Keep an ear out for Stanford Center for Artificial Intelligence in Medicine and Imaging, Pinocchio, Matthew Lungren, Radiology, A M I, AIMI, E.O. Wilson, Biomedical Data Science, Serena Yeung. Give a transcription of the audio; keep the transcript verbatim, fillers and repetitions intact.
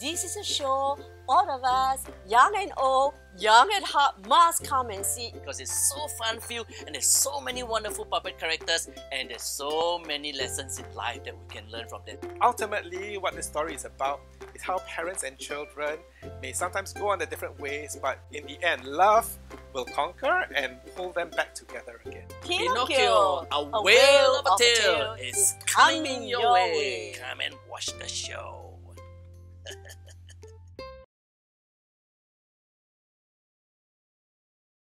This is a show all of us, young and old, young and hot, must come and see because it's so fun-filled and there's so many wonderful puppet characters and there's so many lessons in life that we can learn from them. Ultimately, what this story is about is how parents and children may sometimes go on their different ways, but in the end, love will conquer and pull them back together again. Pinocchio, a, a whale of a tale, is coming your way. Come and watch the show.